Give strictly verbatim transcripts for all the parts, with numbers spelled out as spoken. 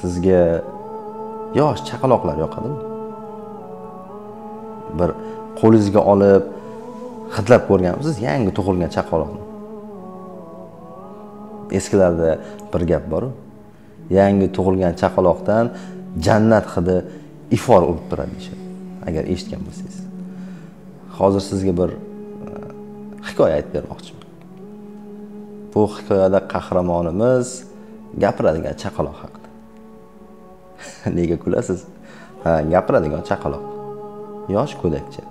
sizga yosh chaqaloqlar yoqadimi? Bir qo'lingizga olib hidlab ko'rganmisiz yangi tug'ilgan chaqaloqni? Eskilarda bir gap bor-ku. Yangi tug'ilgan chaqaloqdan jannat hidi ifor urib turadi deyishadi. Agar eshitgan bo'lsangiz. Hozir sizga bir hikoya aytib bermoqchiman. Bu hikoyada qahramonimiz gapiradigan chaqaloq haqida. Nega kulasiz? Ha, gapiradigan chaqaloq. Yosh ko'ylakcha.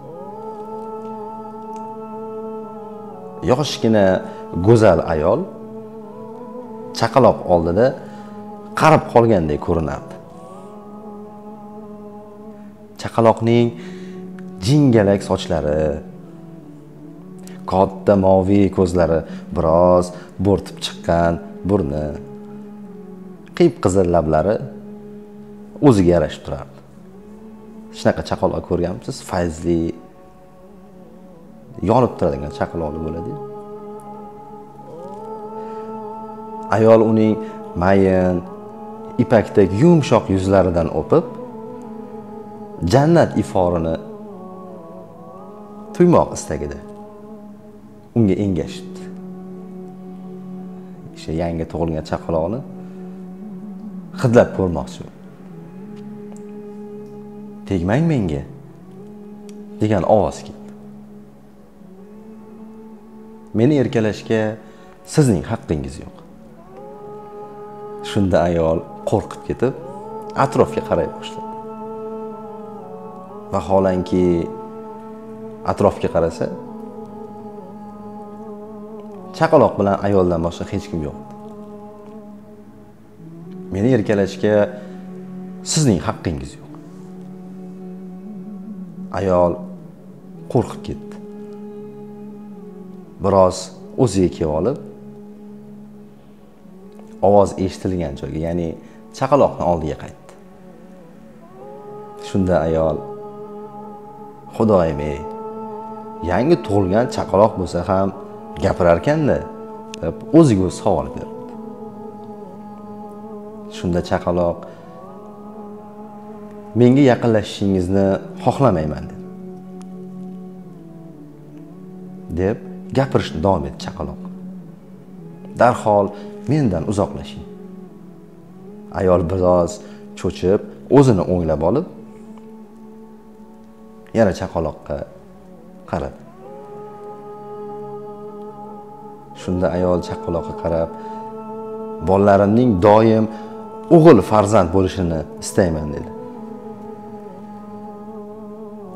Yoshgina go'zal ayol chaqaloq oldida qarib qolgandek ko'rinardi. Chaqaloqning jingalak sochlari, katta moviy ko'zlari, biroz bo'rtib chiqqan burni, qip-qizil lablari o'ziga yarashib turardi. Shunaqa chaqaloq ko'rganmisiz? Fayzli yonib turadigan chaqaloqli bo'ladi. Ayol uning mayin, ipakdek yumshoq yuzlaridan o'pib, jannat iforini tuymoq istagida unga engashibdi. O'sha yangi tug'ilgan chaqaloqni hidlab ko'rmoqchi. Tegmang menga degan ovoz keldi. Meni erkalashga sizning haqqingiz yo'q. Shunda ayol qo'rqib ketib, atrofga qaray boshladi. Vaholanki atrofga qarasa, chaqaloq bilan ayoldan boshqa hech kim yo'q. Meni erkalashga sizning haqqingiz yo'q. Ayol qo'rqib ketdi. Biroz o'ziga kelib olib, ovoz eshitilgan joyga, ya'ni chaqaloqni oldiga qaytdi. Shunda ayol: "Xudoyim, ey, yangi tug'ilgan chaqaloq bo'lsa ham gapirar ekan-da", deb o'ziga savol berdi. Shunda chaqaloq: "Menga yaqinlashishingizni xohlamayman", dedi. Deb gapirishni davom etdi chaqaloq. Darhol mendan uzoqlashing. Ayol biroz cho'chib, o'zini o'nglab olib, yana chaqaloqqa qaradi. Shunda ayol chaqaloqqa qarab: "Bollarimning doim o'g'il farzand bo'lishini istayman", dedi.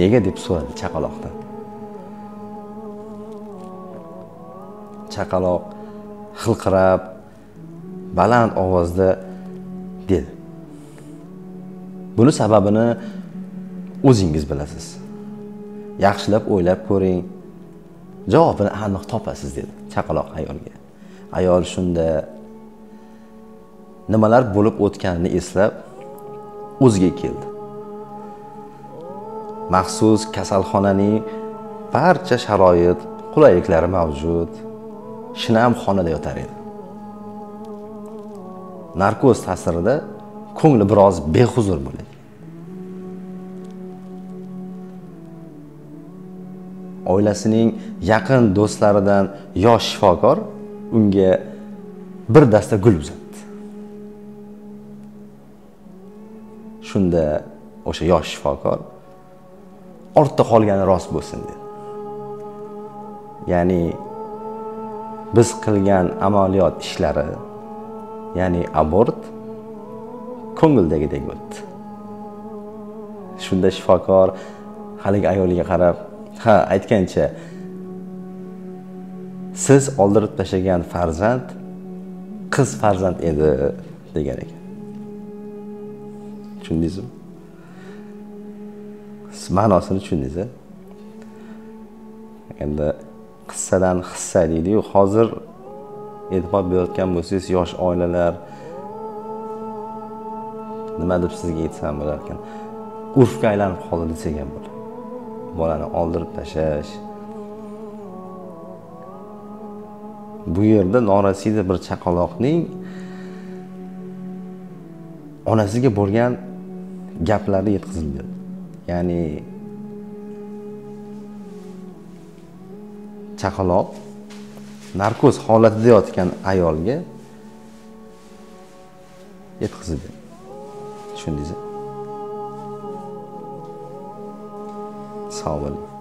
nega deb so'radi chaqaloqdan. Chaqaloq xilqirab, baland ovozda dedi: "Buni sababini o'zingiz bilasiz. Yaxshilab o'ylab ko'ring, javobini aniq topasiz", dedi chaqaloq ayolga. Ayol shunda nimalar bo'lib o'tganini eslab o'ziga keldi. Maxsus kasalxonaning barcha sharoit, qulayliklari mavjud. Shinam xonada yotar edi. Narkoz ta'sirida ko'ngli biroz behuzur bo'ladi. Oilasining yaqin do'stlaridan yosh shifokor unga bir dasta gul uzatdi. Shunda o'sha yosh shifokor ortda qolgani rost bo'lsin, dedi. Ya'ni biz qilgan amaliyot ishlari, ya'ni abort, ko'ngildagidek o'tdi. Shunda shifokor haligi ayoliga qarab: "Ha, aytgancha, siz oldirib tashlagan farzand qiz farzand edi", degan ekan. tushundingizmi? Ma'nosini tushundingiz-a? Endi qissadan hissa deydi-ku, hozir e'tibor berayotgan bo'lsangiz, yosh oilalar nima deb sizga aytsam bo'lar ekan, urfga aylanib qoldi desak ham bo'ladi. Bolani oldirib tashlash. Bu yerda norasida bir chaqaloqning onasiga bo'lgan gaplari yetkazib berdi. Ya'ni chaqaloq narkoz holatida yotgan ayolga yetkazib berdi. Tushundingizmi? Savob.